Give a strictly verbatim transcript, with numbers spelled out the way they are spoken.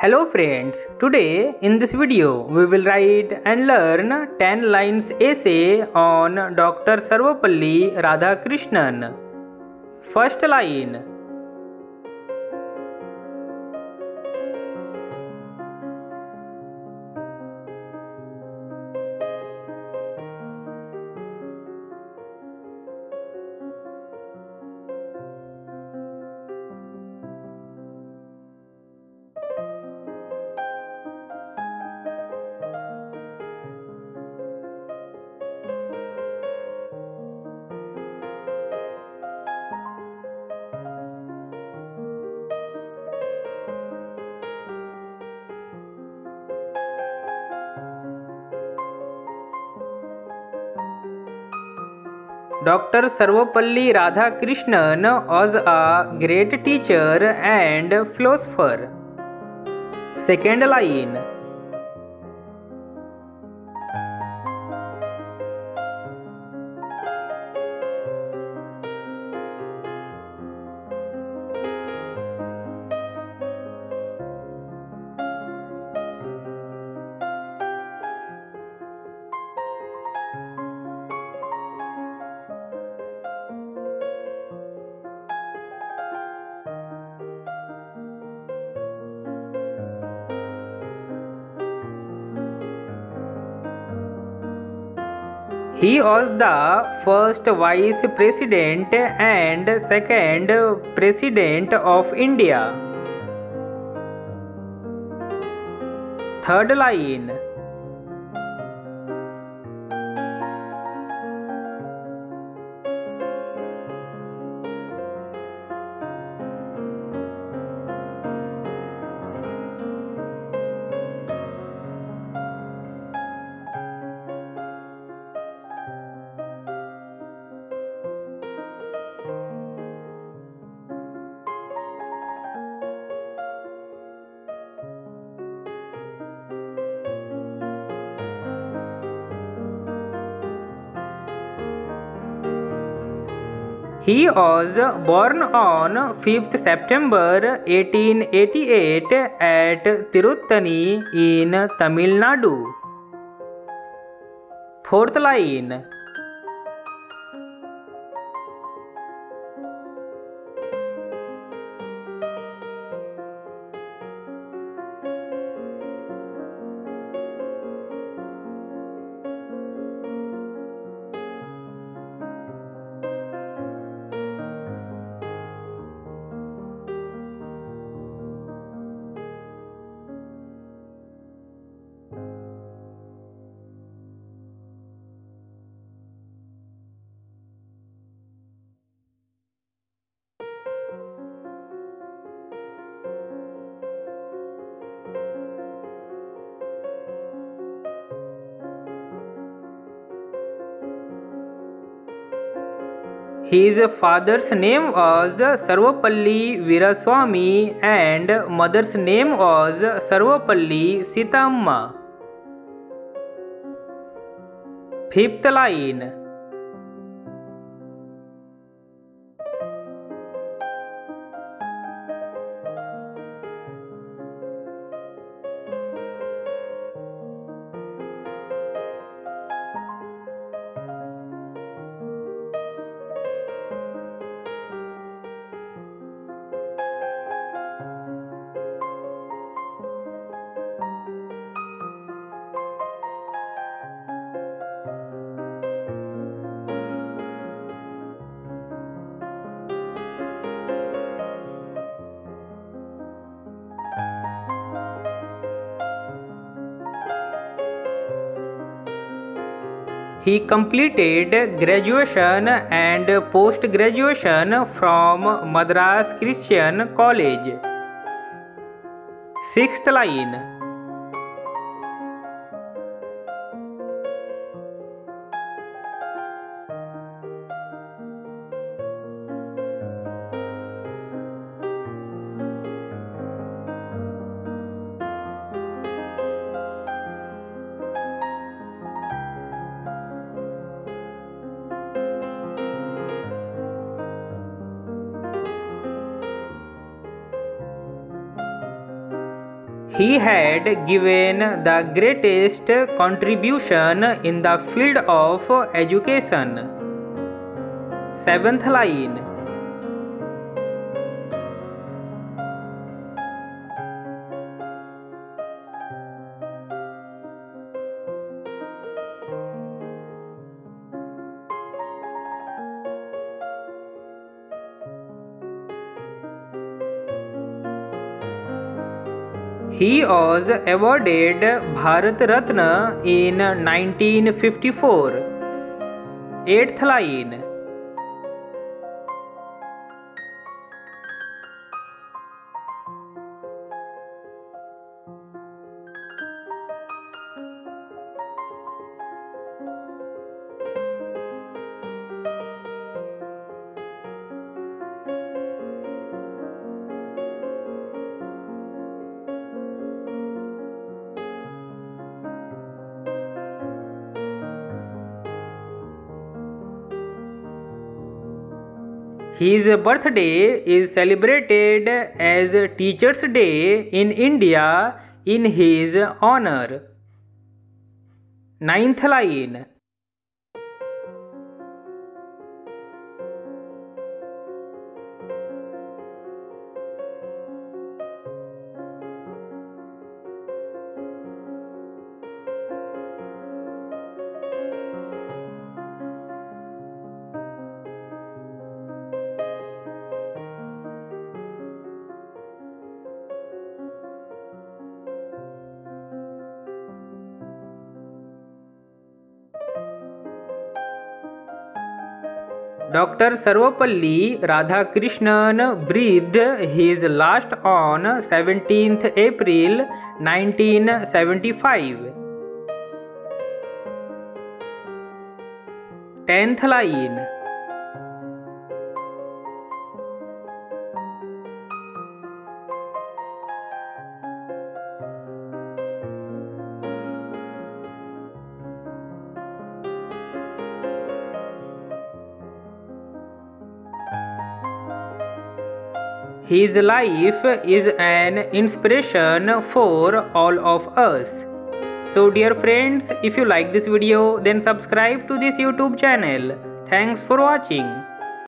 Hello friends, today in this video we will write and learn ten lines essay on Doctor Sarvepalli Radhakrishnan. First line. Doctor Sarvepalli Radhakrishnan was a great teacher and philosopher. Second line. He was the first Vice President and second President of India. Third line. He was born on fifth September eighteen eighty-eight at Tiruttani in Tamil Nadu. Fourth line. His father's name was Sarvepalli Veeraswami and mother's name was Sarvepalli Sitamma. Fifth line. He completed graduation and post-graduation from Madras Christian College. Sixth line. He had given the greatest contribution in the field of education. Seventh line. He was awarded Bharat Ratna in nineteen fifty-four. Eighth line. His birthday is celebrated as Teachers' Day in India in his honor. Ninth line. Doctor Sarvepalli Radhakrishnan breathed his last on seventeenth April nineteen seventy-five. Tenth line. His life is an inspiration for all of us. So dear friends, if you like this video, then subscribe to this YouTube channel. Thanks for watching.